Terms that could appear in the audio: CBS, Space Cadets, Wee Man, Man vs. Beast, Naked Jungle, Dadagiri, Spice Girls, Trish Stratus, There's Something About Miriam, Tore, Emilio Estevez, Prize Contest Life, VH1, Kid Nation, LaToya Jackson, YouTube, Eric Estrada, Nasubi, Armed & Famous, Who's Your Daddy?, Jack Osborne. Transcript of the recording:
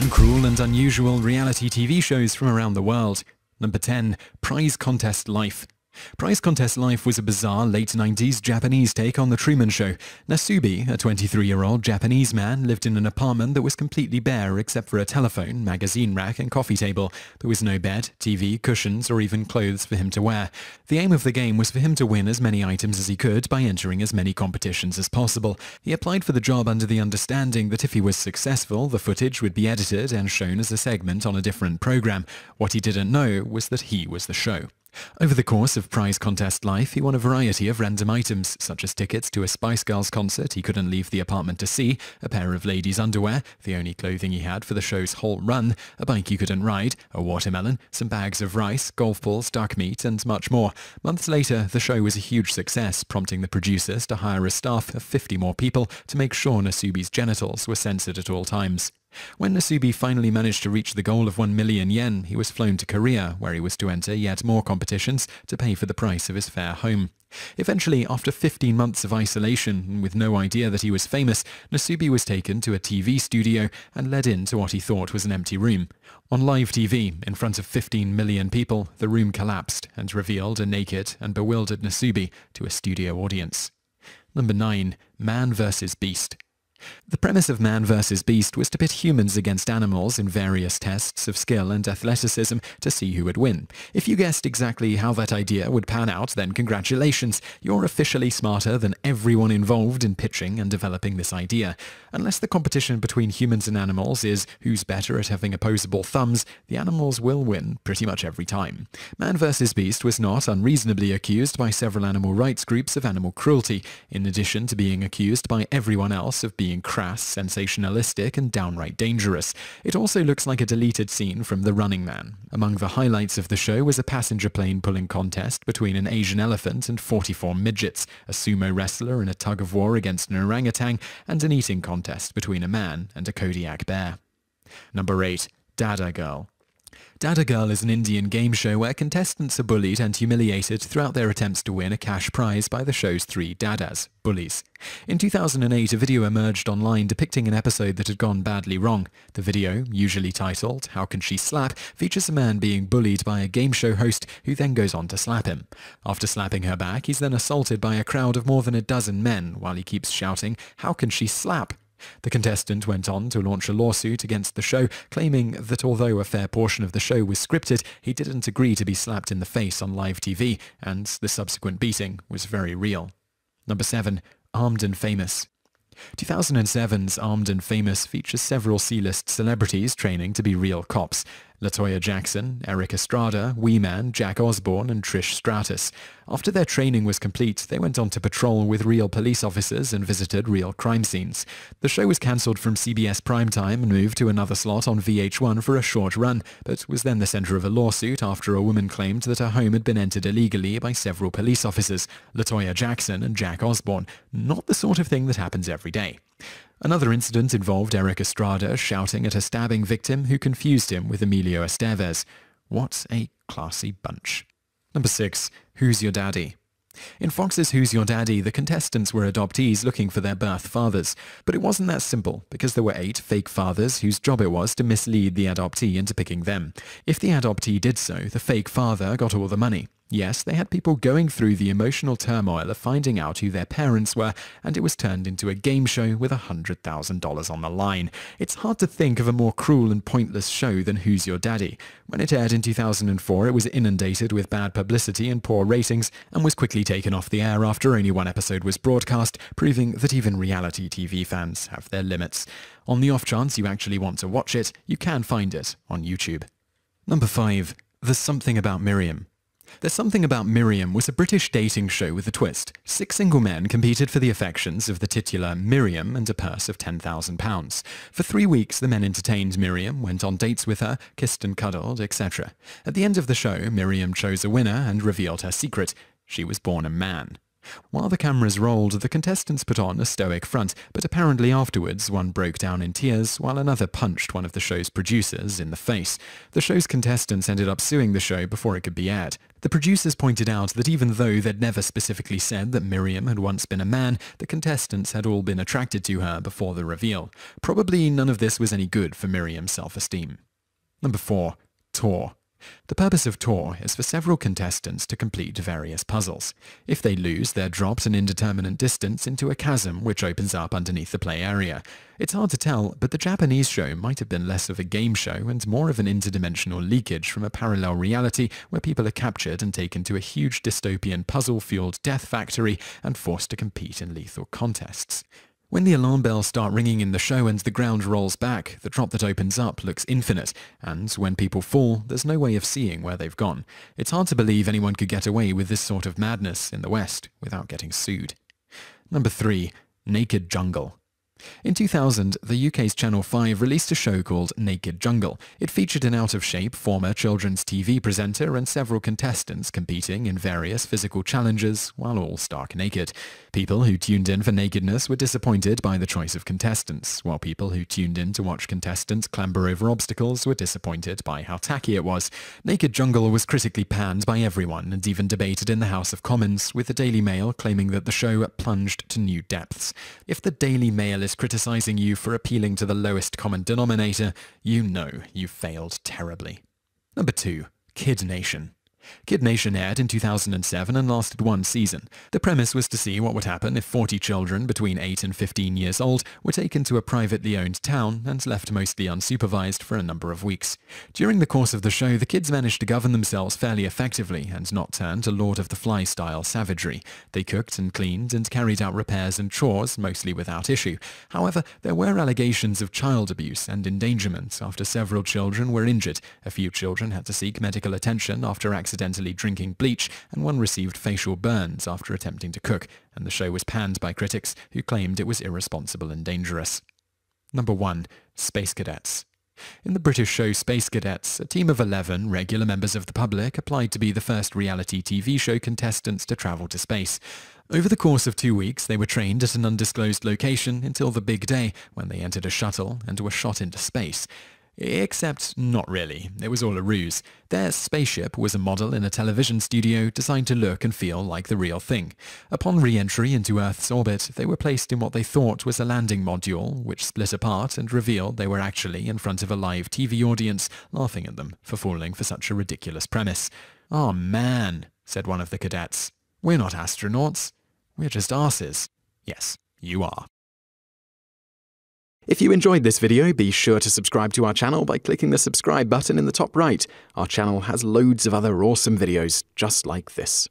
10 cruel and unusual reality TV shows from around the world. Number 10, Prize Contest Life. Prize Contest Life was a bizarre late 90s Japanese take on The Truman Show. Nasubi, a 23-year-old Japanese man, lived in an apartment that was completely bare except for a telephone, magazine rack and coffee table. There was no bed, TV, cushions or even clothes for him to wear. The aim of the game was for him to win as many items as he could by entering as many competitions as possible. He applied for the job under the understanding that if he was successful, the footage would be edited and shown as a segment on a different program. What he didn't know was that he was the show. Over the course of Prize Contest Life, he won a variety of random items, such as tickets to a Spice Girls concert he couldn't leave the apartment to see, a pair of ladies' underwear, the only clothing he had for the show's whole run, a bike he couldn't ride, a watermelon, some bags of rice, golf balls, duck meat, and much more. Months later, the show was a huge success, prompting the producers to hire a staff of 50 more people to make sure Nasubi's genitals were censored at all times. When Nasubi finally managed to reach the goal of 1 million yen, he was flown to Korea, where he was to enter yet more competitions to pay for the price of his fare home. Eventually, after 15 months of isolation, and with no idea that he was famous, Nasubi was taken to a TV studio and led into what he thought was an empty room. On live TV, in front of 15 million people, the room collapsed and revealed a naked and bewildered Nasubi to a studio audience. Number 9. Man vs. Beast. The premise of Man vs. Beast was to pit humans against animals in various tests of skill and athleticism to see who would win. If you guessed exactly how that idea would pan out, then congratulations, you're officially smarter than everyone involved in pitching and developing this idea. Unless the competition between humans and animals is who's better at having opposable thumbs, the animals will win pretty much every time. Man vs. Beast was not unreasonably accused by several animal rights groups of animal cruelty, in addition to being accused by everyone else of being crass, sensationalistic, and downright dangerous. It also looks like a deleted scene from The Running Man. Among the highlights of the show was a passenger plane pulling contest between an Asian elephant and 44 midgets, a sumo wrestler in a tug-of-war against an orangutan, and an eating contest between a man and a Kodiak bear. Number 8. Dadagiri. Dadagiri is an Indian game show where contestants are bullied and humiliated throughout their attempts to win a cash prize by the show's three dadas, bullies. In 2008, a video emerged online depicting an episode that had gone badly wrong. The video, usually titled "How Can She Slap?", features a man being bullied by a game show host who then goes on to slap him. After slapping her back, he's then assaulted by a crowd of more than a dozen men while he keeps shouting, "How can she slap?" The contestant went on to launch a lawsuit against the show, claiming that although a fair portion of the show was scripted, he didn't agree to be slapped in the face on live TV, and the subsequent beating was very real. Number 7. Armed and Famous. 2007's Armed and Famous features several C-list celebrities training to be real cops. LaToya Jackson, Eric Estrada, Wee Man, Jack Osborne and Trish Stratus. After their training was complete, they went on to patrol with real police officers and visited real crime scenes. The show was cancelled from CBS primetime and moved to another slot on VH1 for a short run, but was then the centre of a lawsuit after a woman claimed that her home had been entered illegally by several police officers, LaToya Jackson and Jack Osborne. Not the sort of thing that happens every day. Another incident involved Eric Estrada shouting at a stabbing victim who confused him with Emilio Estevez. What a classy bunch. Number 6. Who's Your Daddy? In Fox's Who's Your Daddy, the contestants were adoptees looking for their birth fathers. But it wasn't that simple, because there were 8 fake fathers whose job it was to mislead the adoptee into picking them. If the adoptee did so, the fake father got all the money. Yes, they had people going through the emotional turmoil of finding out who their parents were, and it was turned into a game show with $100,000 on the line. It's hard to think of a more cruel and pointless show than Who's Your Daddy? When it aired in 2004, it was inundated with bad publicity and poor ratings, and was quickly taken off the air after only one episode was broadcast, proving that even reality TV fans have their limits. On the off chance you actually want to watch it, you can find it on YouTube. Number 5. There's Something About Miriam. There's Something About Miriam was a British dating show with a twist. 6 single men competed for the affections of the titular Miriam and a purse of £10,000. For 3 weeks, the men entertained Miriam, went on dates with her, kissed and cuddled, etc. At the end of the show, Miriam chose a winner and revealed her secret. She was born a man. While the cameras rolled, the contestants put on a stoic front, but apparently afterwards one broke down in tears while another punched one of the show's producers in the face. The show's contestants ended up suing the show before it could be aired. The producers pointed out that even though they'd never specifically said that Miriam had once been a man, the contestants had all been attracted to her before the reveal. Probably none of this was any good for Miriam's self-esteem. Number 4. Tore. The purpose of Tore is for several contestants to complete various puzzles. If they lose, they're dropped an indeterminate distance into a chasm which opens up underneath the play area. It's hard to tell, but the Japanese show might have been less of a game show and more of an interdimensional leakage from a parallel reality where people are captured and taken to a huge dystopian puzzle-fueled death factory and forced to compete in lethal contests. When the alarm bells start ringing in the show and the ground rolls back, the drop that opens up looks infinite, and when people fall, there's no way of seeing where they've gone. It's hard to believe anyone could get away with this sort of madness in the West without getting sued. Number 3. Naked Jungle. In 2000, the UK's Channel 5 released a show called Naked Jungle. It featured an out-of-shape former children's TV presenter and several contestants competing in various physical challenges while all stark naked. People who tuned in for nakedness were disappointed by the choice of contestants, while people who tuned in to watch contestants clamber over obstacles were disappointed by how tacky it was. Naked Jungle was critically panned by everyone and even debated in the House of Commons, with the Daily Mail claiming that the show plunged to new depths. If the Daily Mail is criticizing you for appealing to the lowest common denominator, you know you failed terribly. Number 2. Kid Nation. Kid Nation aired in 2007 and lasted one season. The premise was to see what would happen if 40 children between 8 and 15 years old were taken to a privately owned town and left mostly unsupervised for a number of weeks. During the course of the show, the kids managed to govern themselves fairly effectively and not turn to Lord of the Flies style savagery. They cooked and cleaned and carried out repairs and chores mostly without issue. However, there were allegations of child abuse and endangerment after several children were injured. A few children had to seek medical attention after accidentally drinking bleach, and one received facial burns after attempting to cook, and the show was panned by critics who claimed it was irresponsible and dangerous. Number 1. Space Cadets. In the British show Space Cadets, a team of 11 regular members of the public applied to be the first reality TV show contestants to travel to space. Over the course of 2 weeks, they were trained at an undisclosed location until the big day, when they entered a shuttle and were shot into space. Except not really. It was all a ruse. Their spaceship was a model in a television studio designed to look and feel like the real thing. Upon re-entry into Earth's orbit, they were placed in what they thought was a landing module, which split apart and revealed they were actually in front of a live TV audience laughing at them for falling for such a ridiculous premise. "Oh man," said one of the cadets. "We're not astronauts. We're just arses." Yes, you are. If you enjoyed this video, be sure to subscribe to our channel by clicking the subscribe button in the top right. Our channel has loads of other awesome videos just like this.